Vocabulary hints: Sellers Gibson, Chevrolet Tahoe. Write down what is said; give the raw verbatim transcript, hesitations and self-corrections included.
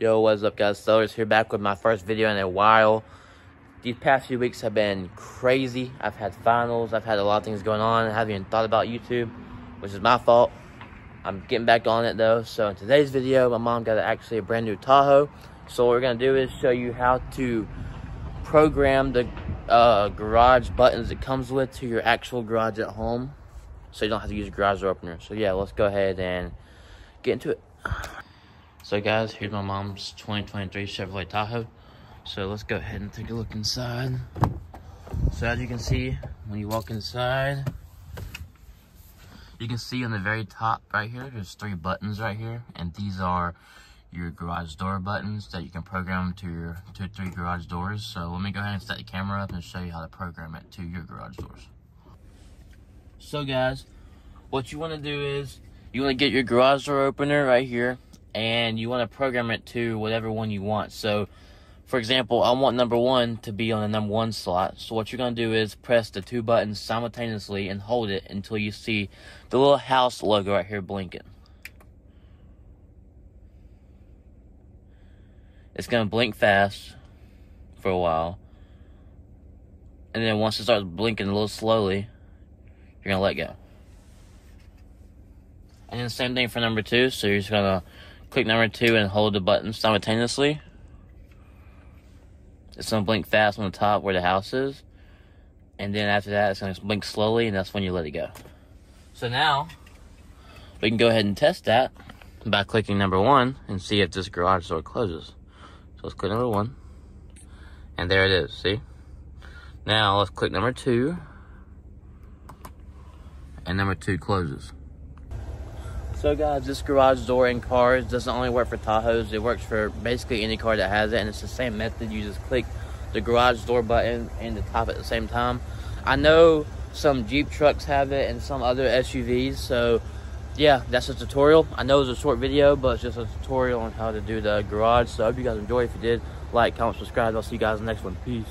Yo, what's up guys, Sellers here, back with my first video in a while. These past few weeks have been crazy. I've had finals, I've had a lot of things going on. I haven't even thought about YouTube, which is my fault. I'm getting back on it though. So in today's video, my mom got actually a brand new Tahoe. So what we're gonna do is show you how to program the uh, garage buttons it comes with to your actual garage at home, so you don't have to use a garage door opener. So yeah, let's go ahead and get into it. So guys, here's my mom's twenty twenty-three Chevrolet Tahoe. So let's go ahead and take a look inside. So as you can see, when you walk inside, you can see on the very top right here, there's three buttons right here. And these are your garage door buttons that you can program to your two or three garage doors. So let me go ahead and set the camera up and show you how to program it to your garage doors. So guys, what you wanna do is, you wanna get your garage door opener right here, and you want to program it to whatever one you want. So for example, I want number one to be on the number one slot. So what you're going to do is press the two buttons simultaneously and hold it until you see the little house logo right here blinking. It's going to blink fast for a while, and then once it starts blinking a little slowly, you're going to let go. And then same thing for number two. So you're just going to click number two and hold the button simultaneously. It's gonna blink fast on the top where the house is. And then after that, it's gonna blink slowly, and that's when you let it go. So now, we can go ahead and test that by clicking number one and see if this garage door closes. So let's click number one. And there it is, see? Now let's click number two. And number two closes. So guys, this garage door in cars doesn't only work for Tahoes, it works for basically any car that has it, and it's the same method. You just click the garage door button and the top at the same time. I know some Jeep trucks have it and some other S U Vs, so yeah, that's a tutorial. I know it's a short video, but it's just a tutorial on how to do the garage. So I hope you guys enjoyed. If you did, like, comment, subscribe. I'll see you guys in the next one. Peace.